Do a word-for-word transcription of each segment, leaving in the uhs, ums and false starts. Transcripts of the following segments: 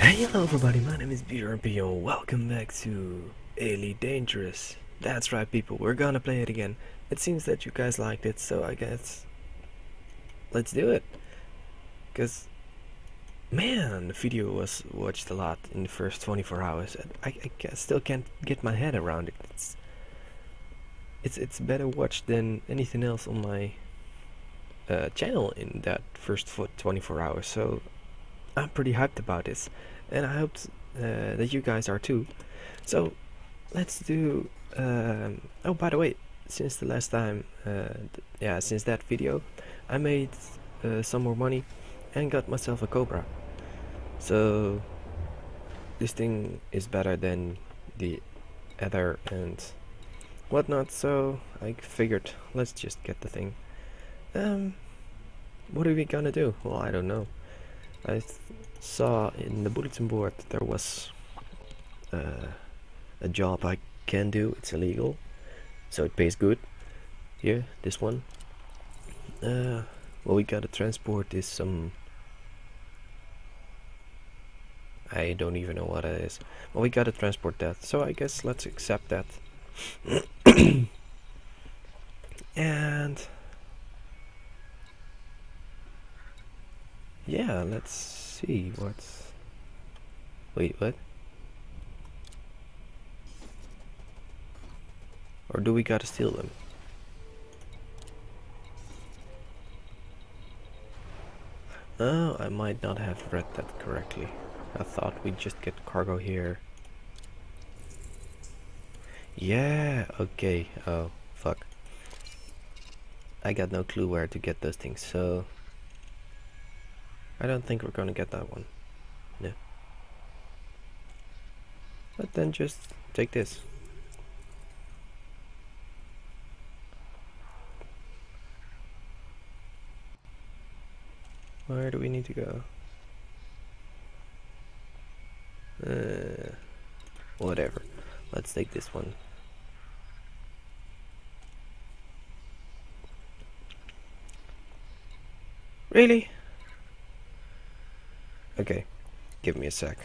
Hello everybody, my name is Peter Pio. Welcome back to Elite Dangerous. That's right people, we're gonna play it again. It seems that you guys liked it, so I guess let's do it. Cause man, the video was watched a lot in the first twenty-four hours. I, I, I still can't get my head around it. It's, it's, it's better watched than anything else on my uh, channel in that first twenty-four hours, so I'm pretty hyped about this, and I hope uh, that you guys are too. So let's do um, oh, by the way, since the last time uh, th yeah since that video I made uh, some more money and got myself a Cobra, so this thing is better than the other and whatnot, so I figured let's just get the thing. Um, what are we gonna do? Well, I don't know. I saw in the bulletin board there was uh, a job I can do. It's illegal, so it pays good. Here, this one. Uh, what we gotta transport is some... I don't even know what it is. Well, we gotta transport that, so I guess let's accept that. And... yeah, let's see what's... wait, what? Or do we gotta steal them? Oh, I might not have read that correctly. I thought we'd just get cargo here. Yeah, okay. Oh, fuck. I got no clue where to get those things, so... I don't think we're gonna get that one. No. But then just take this. Where do we need to go? Uh, whatever. Let's take this one. Really? Okay, give me a sec.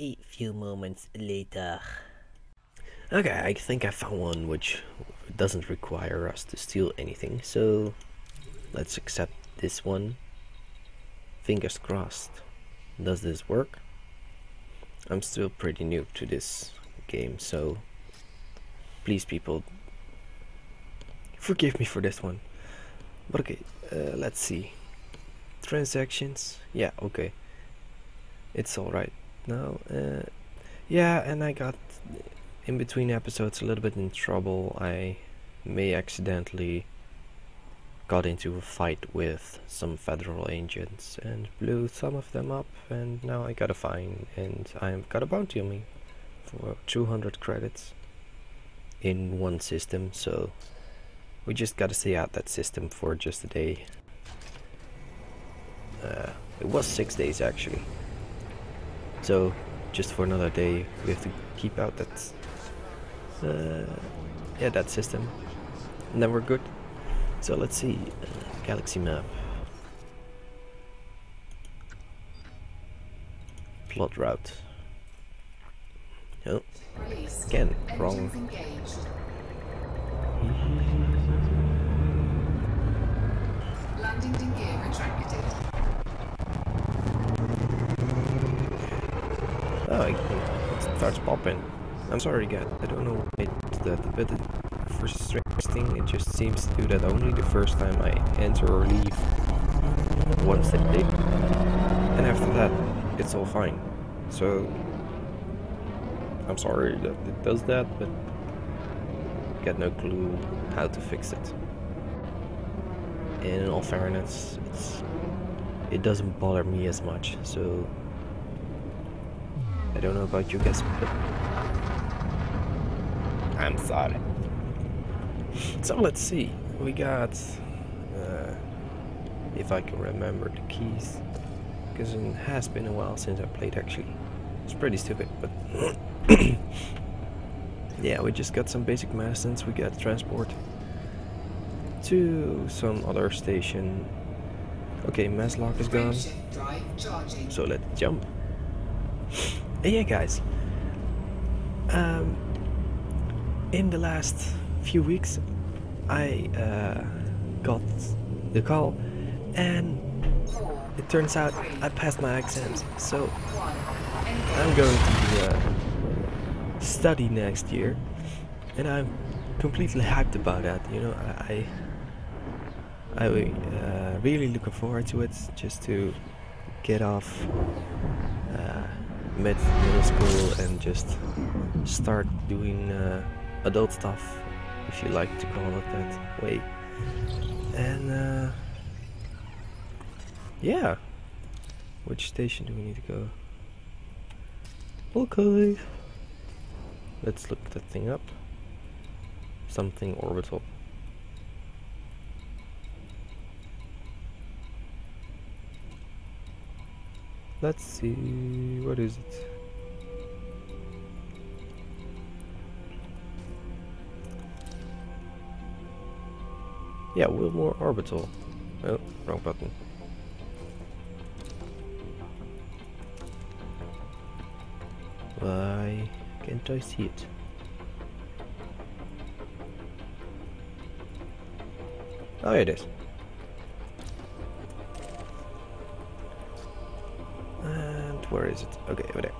A few moments later. Okay, I think I found one which doesn't require us to steal anything, so let's accept this one. Fingers crossed. Does this work? I'm still pretty new to this game, so please people, forgive me for this one. But okay, uh, let's see. Transactions, yeah, okay, it's all right now. Uh, yeah, and I got in between episodes a little bit in trouble. I may accidentally got into a fight with some federal agents and blew some of them up, and now I got a fine and I've got a bounty on me for two hundred credits in one system, so we just gotta stay out that system for just a day. Uh, it was six days actually, so just for another day we have to keep out that uh, yeah, that system, and then we're good. So let's see, uh, galaxy map, plot route. Oh, again wrong. Landing gear retracted. Oh, it starts popping. I'm sorry guys, I don't know why it does that, but the first strange thing, it just seems to do that only the first time I enter or leave one step deep, and after that it's all fine. So I'm sorry that it does that, but got no clue how to fix it. And in all fairness, it's, it doesn't bother me as much, so I don't know about you guys, but I'm sorry. So let's see, we got, uh, if I can remember the keys, because it has been a while since I played actually. It's pretty stupid, but yeah, we just got some basic medicines. We got transport to some other station, Okay, mass lock is gone. So let's jump. Yeah, guys. Um, in the last few weeks, I uh, got the call, and it turns out I passed my exams. So I'm going to uh, study next year, and I'm completely hyped about that. You know, I. I uh, really looking forward to it, just to get off uh, mid middle school and just start doing uh, adult stuff, if you like to call it that way. And uh, yeah, which station do we need to go? Okay, let's look that thing up. Something orbital. Let's see, what is it? Yeah, Wilmore Orbital. Oh, wrong button. Why can't I see it? Oh, here it is. Where is it? Okay, over there.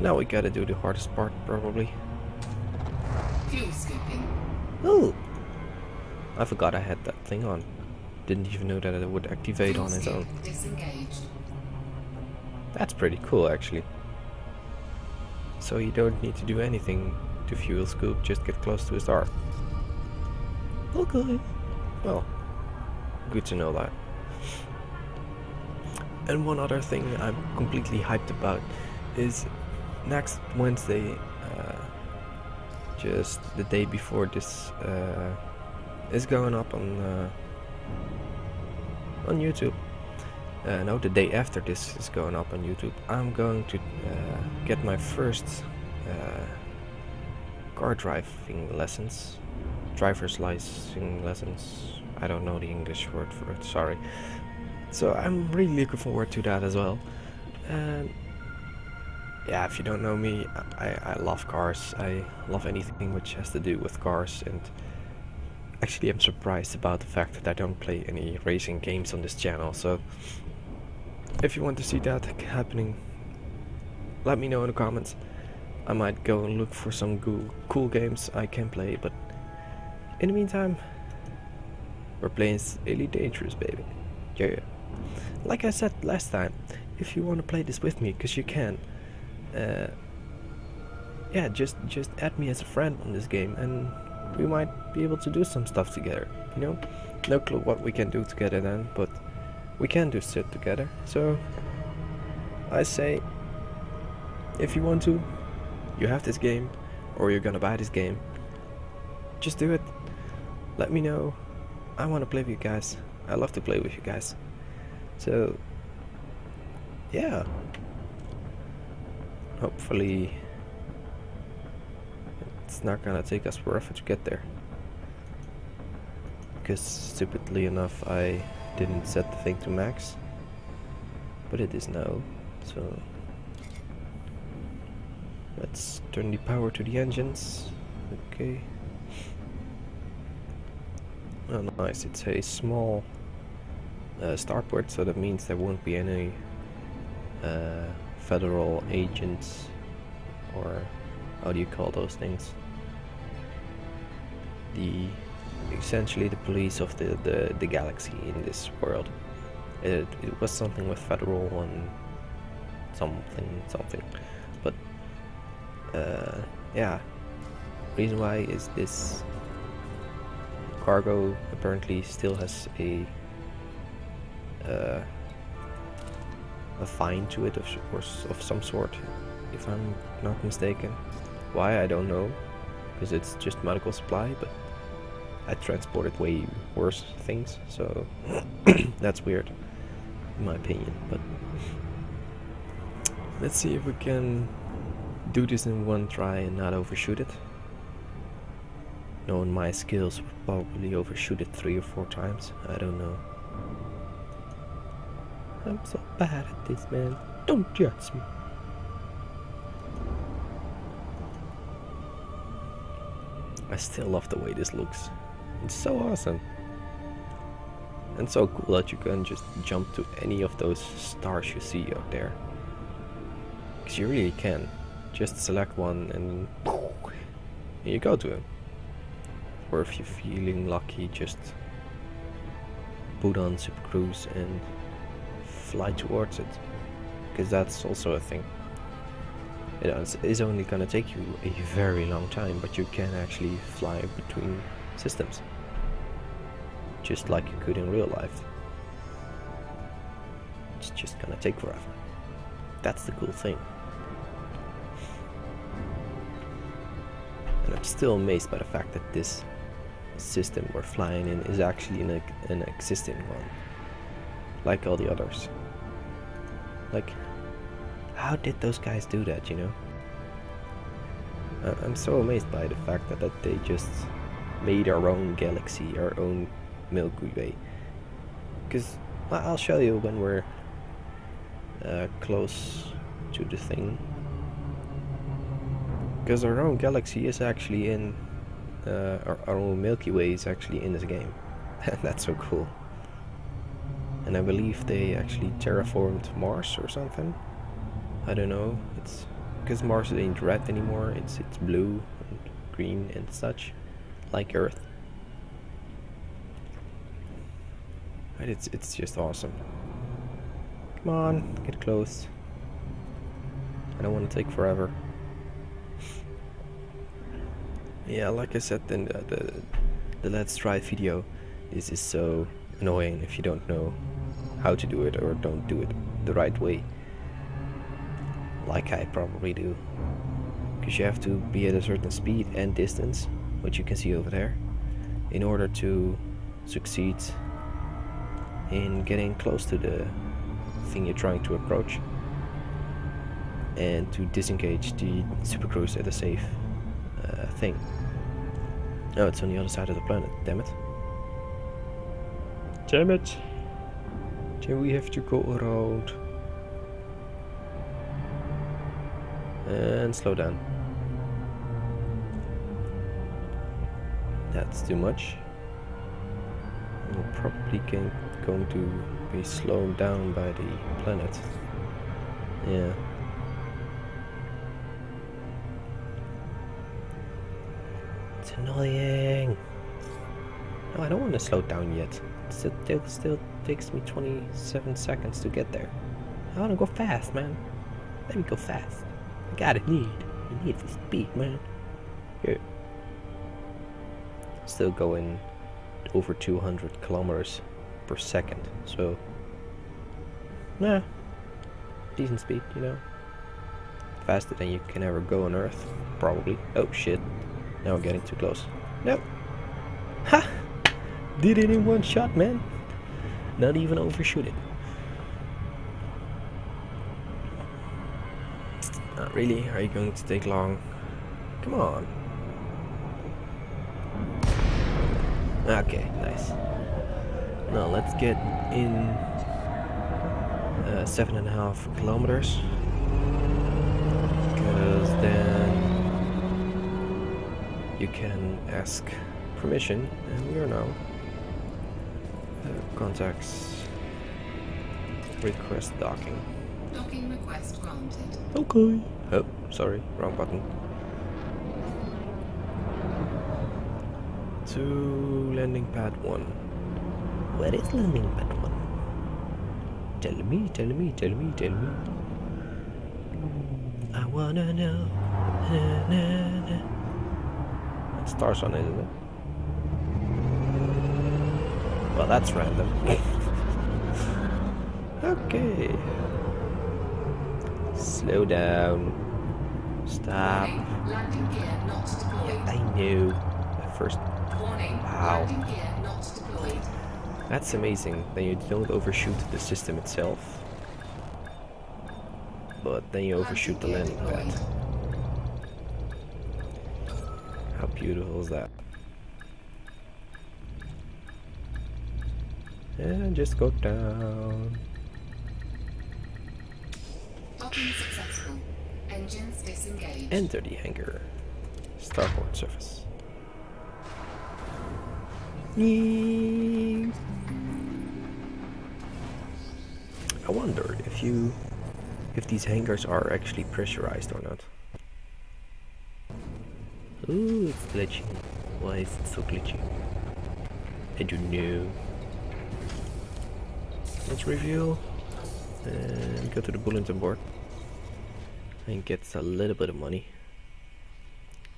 Now we gotta do the hardest part, probably. Fuel skipping. Oh! I forgot I had that thing on. Didn't even know that it would activate fuel on its own. Disengaged. That's pretty cool, actually. So you don't need to do anything to fuel scoop, just get close to a star. Okay. Well, good to know that. And one other thing I'm completely hyped about is next Wednesday, uh, just the day before this, uh, is going up on uh, on YouTube. Uh, no, the day after this is going up on YouTube. I'm going to uh, get my first uh, car driving lessons, driver's licensing lessons. I don't know the English word for it. Sorry. So I'm really looking forward to that as well. And yeah, if you don't know me, I, I love cars. I love anything which has to do with cars, and actually I'm surprised about the fact that I don't play any racing games on this channel. So if you want to see that happening, let me know in the comments. I might go and look for some cool, cool games I can play, but in the meantime, we're playing Elite Dangerous, baby. Yeah. Like I said last time, if you want to play this with me, because you can, uh, yeah, just just add me as a friend on this game, and we might be able to do some stuff together. You know, no clue what we can do together then, but we can do shit together. So I say, if you want to, you have this game, or you're gonna buy this game, just do it. Let me know. I want to play with you guys. I love to play with you guys. So yeah, hopefully it's not gonna take us forever to get there, because stupidly enough I didn't set the thing to max, but it is now. So let's turn the power to the engines. Okay. Oh nice, it's a small Uh, starboard, so that means there won't be any uh, federal agents, or how do you call those things? The essentially the police of the the, the galaxy in this world. It, it was something with federal and something something, but uh, yeah. Reason why is this cargo apparently still has a Uh, a fine to it of, or of some sort, if I'm not mistaken. Why, I don't know, because it's just medical supply, but I transported way worse things, so that's weird in my opinion. But let's see if we can do this in one try and not overshoot it. knowing my skills, would probably overshoot it three or four times. I don't know. I'm so bad at this, man. Don't judge me. I still love the way this looks. It's so awesome. And so cool that you can just jump to any of those stars you see out there. Because you really can. Just select one and you go to it. Or if you're feeling lucky, just put on subcruise and fly towards it. Because that's also a thing. You know, it's, it's only gonna take you a very long time, but you can actually fly between systems. Just like you could in real life. It's just gonna take forever. That's the cool thing. And I'm still amazed by the fact that this system we're flying in is actually an, an existing one. Like all the others. Like, how did those guys do that, you know? I'm so amazed by the fact that, that they just made our own galaxy, our own Milky Way. Because I'll show you when we're uh, close to the thing. Because our own galaxy is actually in uh, our, our own Milky Way is actually in this game. That's so cool. And I believe they actually terraformed Mars or something. I don't know. It's because Mars ain't red anymore. It's it's blue and green and such, like Earth. Right, it's it's just awesome. Come on, get close. I don't want to take forever. Yeah, like I said in the, the the Let's Try video, this is so annoying if you don't know how to do it or don't do it the right way, like I probably do. Because you have to be at a certain speed and distance, which you can see over there, in order to succeed in getting close to the thing you're trying to approach and to disengage the supercruise at a safe uh, thing. Oh, it's on the other side of the planet, damn it. Damn it! Then we have to go around. And slow down. That's too much. We're probably going to be slowed down by the planet. Yeah. It's annoying. No, I don't want to slow down yet. It still, still takes me twenty-seven seconds to get there. I want to go fast, man. Let me go fast. I gotta need. I need the speed, man. Here. Still going over two hundred kilometers per second, so nah, decent speed, you know, faster than you can ever go on Earth, probably. Oh shit, now we're getting too close. Nope. Ha! Did it in one shot, man. Not even overshoot it. Not really. Are you going to take long? Come on. Okay, nice. Now let's get in uh, seven and a half kilometers. Because then you can ask permission, and we are now uh, contacts request docking. Docking request granted. Okay. Oh, sorry, wrong button. To landing pad one. Where is landing pad one? Tell me, tell me, tell me, tell me. I wanna know. Na, na, na. That star's on, isn't it? Well, that's random. Okay. Slow down. Stop. Landing gear not deployed. I knew. At first. Wow, that's amazing that you don't overshoot the system itself, but then you overshoot the landing pad. How beautiful is that? and just go down. Docking successful. Engines disengaged. Enter the hangar. Starboard surface. Yee. I wonder if you, if these hangars are actually pressurized or not. Ooh, it's glitchy. Why is it so glitchy? I don't know. Let's reveal and go to the bulletin board and get a little bit of money,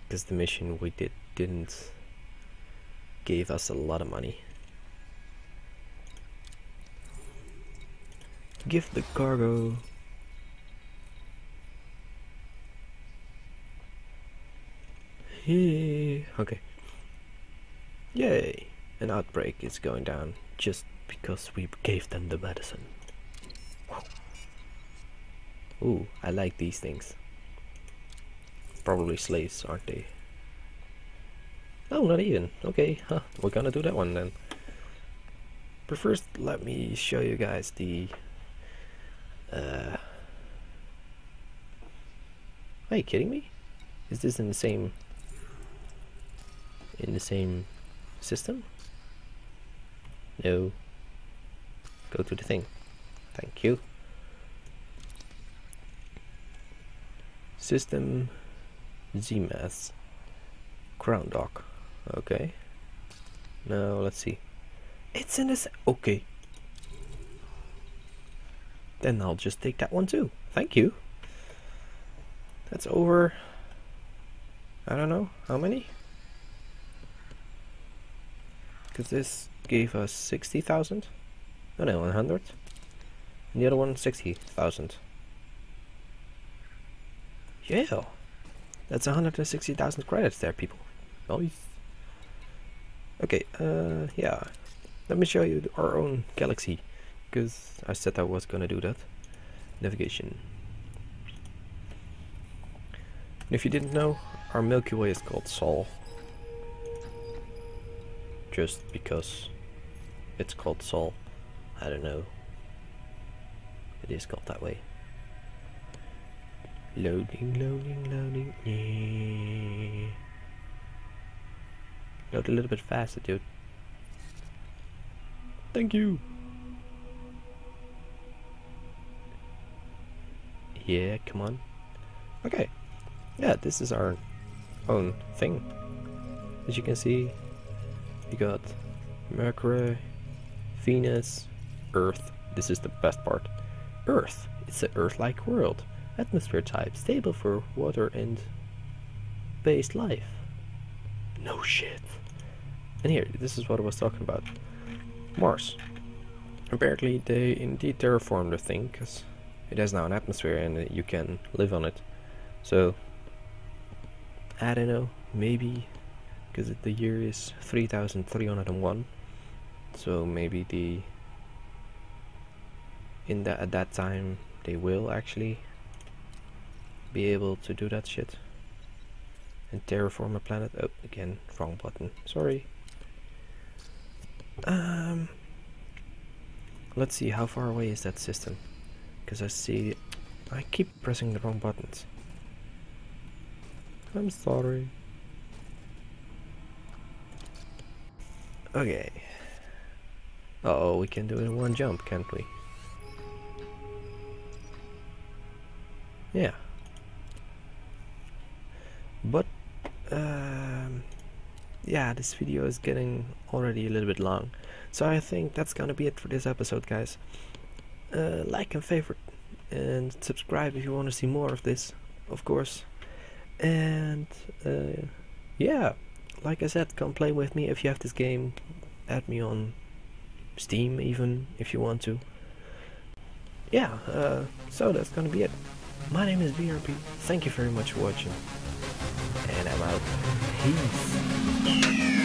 because the mission we did didn't give us a lot of money. Give the cargo. Okay. Yay! An outbreak is going down just because we gave them the medicine. Ooh, I like these things. Probably slaves, aren't they? No, not even. Okay, huh? We're gonna do that one then. But first, let me show you guys the. Uh... Are you kidding me? Is this in the same? In the same system? No. Go to the thing. Thank you. System ZMath. Crown Dock. Okay. Now let's see. It's in this. Okay. Then I'll just take that one too. Thank you. That's over. I don't know how many. Because this gave us sixty thousand. Oh no, one hundred. And the other one sixty thousand. Yeah, that's one hundred and sixty thousand credits there, people. Nice. Okay. Uh, yeah. Let me show you our own galaxy, because I said I was gonna do that. Navigation. And if you didn't know, our Milky Way is called Sol. Just because it's called Sol. I don't know. It is called that way. Loading, loading, loading. Yeah. Load a little bit faster, dude. Thank you. Yeah, come on. Okay. Yeah, this is our own thing. As you can see, we got Mercury, Venus, Earth. This is the best part. Earth. It's an Earth-like world. Atmosphere type. Stable for water and based life. No shit. And here, this is what I was talking about. Mars. Apparently they indeed terraformed the thing, because it has now an atmosphere and you can live on it. So, I don't know, maybe... because the year is three thousand three hundred one, so maybe the in that at that time they will actually be able to do that shit and terraform a planet. Oh, again, wrong button, sorry. Um let's see, how far away is that system, because I see I keep pressing the wrong buttons. I'm sorry. Okay. Uh oh, we can do it in one jump, can't we? Yeah. But, um, yeah, this video is getting already a little bit long. So I think that's gonna be it for this episode, guys. Uh, like and favorite, and subscribe if you want to see more of this, of course. And, uh, yeah. Like I said, come play with me if you have this game. Add me on Steam even, if you want to. Yeah, uh, so that's gonna be it. My name is B R P, thank you very much for watching. And I'm out. Peace.